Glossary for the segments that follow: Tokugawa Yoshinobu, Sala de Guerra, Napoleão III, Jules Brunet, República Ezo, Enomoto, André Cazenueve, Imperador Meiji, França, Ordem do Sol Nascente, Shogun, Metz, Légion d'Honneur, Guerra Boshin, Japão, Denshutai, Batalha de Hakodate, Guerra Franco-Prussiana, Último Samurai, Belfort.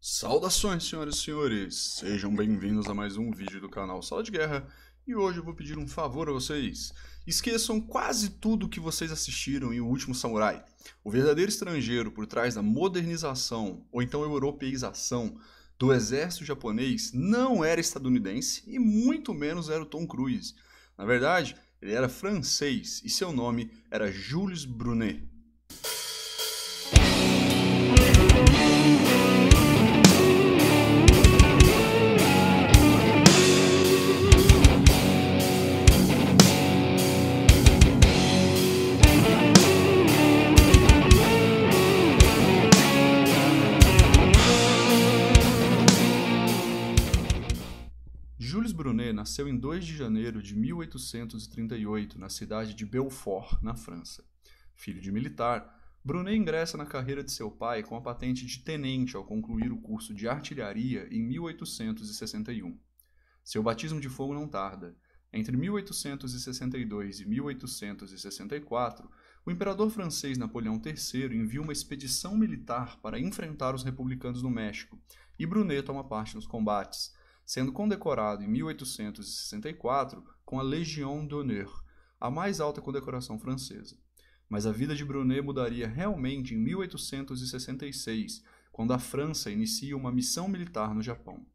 Saudações, senhoras e senhores, sejam bem-vindos a mais um vídeo do canal Sala de Guerra. E hoje eu vou pedir um favor a vocês. Esqueçam quase tudo que vocês assistiram em O Último Samurai. O verdadeiro estrangeiro por trás da modernização, ou então europeização, do exército japonês não era estadunidense e muito menos era o Tom Cruise. Na verdade, ele era francês e seu nome era Jules Brunet. Nasceu em 2 de janeiro de 1838, na cidade de Belfort, na França. Filho de militar, Brunet ingressa na carreira de seu pai com a patente de tenente ao concluir o curso de artilharia em 1861. Seu batismo de fogo não tarda. Entre 1862 e 1864, o imperador francês Napoleão III envia uma expedição militar para enfrentar os republicanos no México, e Brunet toma parte nos combates, sendo condecorado em 1864 com a Légion d'Honneur, a mais alta condecoração francesa. Mas a vida de Brunet mudaria realmente em 1866, quando a França inicia uma missão militar no Japão.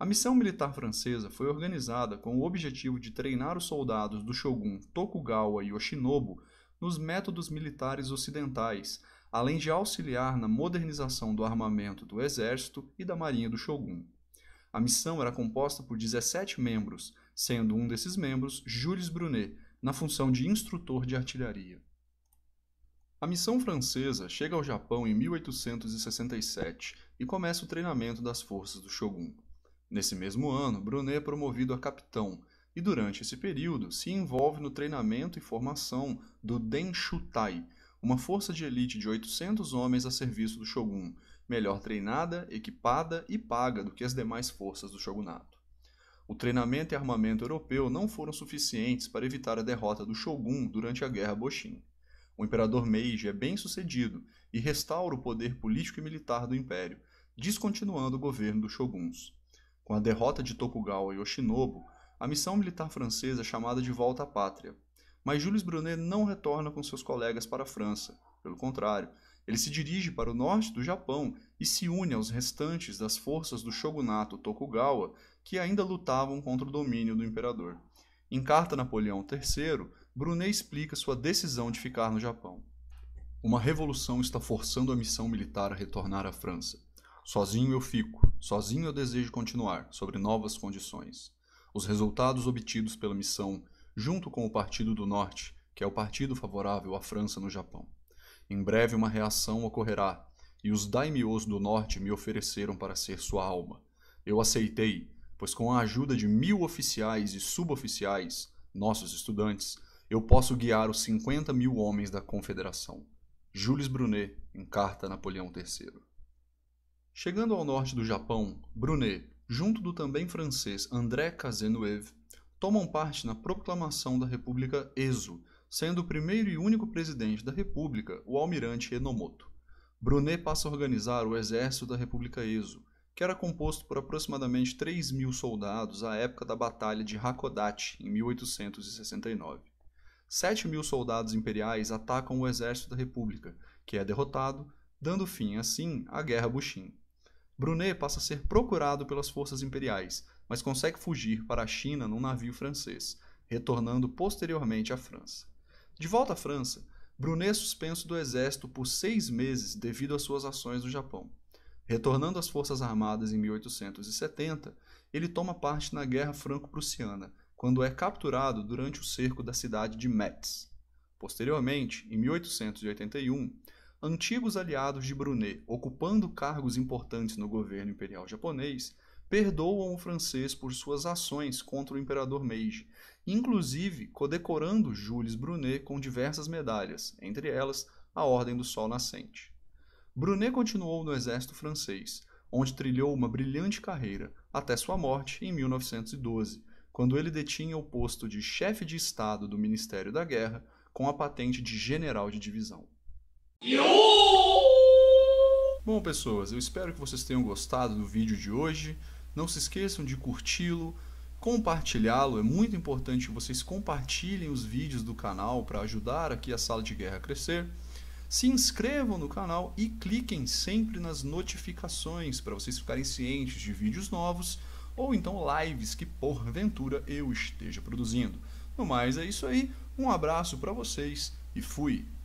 A missão militar francesa foi organizada com o objetivo de treinar os soldados do shogun Tokugawa Yoshinobu nos métodos militares ocidentais, além de auxiliar na modernização do armamento do exército e da marinha do shogun. A missão era composta por 17 membros, sendo um desses membros Jules Brunet, na função de instrutor de artilharia. A missão francesa chega ao Japão em 1867 e começa o treinamento das forças do Shogun. Nesse mesmo ano, Brunet é promovido a capitão e, durante esse período, se envolve no treinamento e formação do Denshutai, uma força de elite de 800 homens a serviço do Shogun, melhor treinada, equipada e paga do que as demais forças do shogunato. O treinamento e armamento europeu não foram suficientes para evitar a derrota do shogun durante a Guerra Boshin. O imperador Meiji é bem-sucedido e restaura o poder político e militar do império, descontinuando o governo dos shoguns. Com a derrota de Tokugawa Yoshinobu, a missão militar francesa é chamada de volta à pátria. Mas Jules Brunet não retorna com seus colegas para a França, pelo contrário, ele se dirige para o norte do Japão e se une aos restantes das forças do shogunato Tokugawa, que ainda lutavam contra o domínio do imperador. Em carta a Napoleão III, Brunet explica sua decisão de ficar no Japão. Uma revolução está forçando a missão militar a retornar à França. Sozinho eu fico, sozinho eu desejo continuar, sobre novas condições. Os resultados obtidos pela missão, junto com o Partido do Norte, que é o partido favorável à França no Japão. Em breve uma reação ocorrerá, e os daimyos do norte me ofereceram para ser sua alma. Eu aceitei, pois com a ajuda de 1000 oficiais e suboficiais, nossos estudantes, eu posso guiar os 50.000 homens da confederação. Jules Brunet, em carta a Napoleão III. Chegando ao norte do Japão, Brunet, junto do também francês André Cazenueve, tomam parte na proclamação da República Ezo, sendo o primeiro e único presidente da República, o almirante Enomoto. Brunet passa a organizar o exército da República Ezo, que era composto por aproximadamente 3.000 soldados à época da Batalha de Hakodate, em 1869. 7.000 soldados imperiais atacam o exército da República, que é derrotado, dando fim, assim, à Guerra Boshin. Brunet passa a ser procurado pelas forças imperiais, mas consegue fugir para a China num navio francês, retornando posteriormente à França. De volta à França, Brunet é suspenso do exército por 6 meses devido às suas ações no Japão. Retornando às Forças Armadas em 1870, ele toma parte na Guerra Franco-Prussiana, quando é capturado durante o cerco da cidade de Metz. Posteriormente, em 1881, antigos aliados de Brunet, ocupando cargos importantes no governo imperial japonês, perdoam o francês por suas ações contra o imperador Meiji, inclusive codecorando Jules Brunet com diversas medalhas, entre elas a Ordem do Sol Nascente. Brunet continuou no exército francês, onde trilhou uma brilhante carreira, até sua morte em 1912, quando ele detinha o posto de chefe de Estado do Ministério da Guerra com a patente de general de divisão. Bom, pessoas, eu espero que vocês tenham gostado do vídeo de hoje. Não se esqueçam de curti-lo, compartilhá-lo. É muito importante que vocês compartilhem os vídeos do canal para ajudar aqui a Sala de Guerra a crescer. Se inscrevam no canal e cliquem sempre nas notificações para vocês ficarem cientes de vídeos novos ou então lives que porventura eu esteja produzindo. No mais, é isso aí. Um abraço para vocês e fui!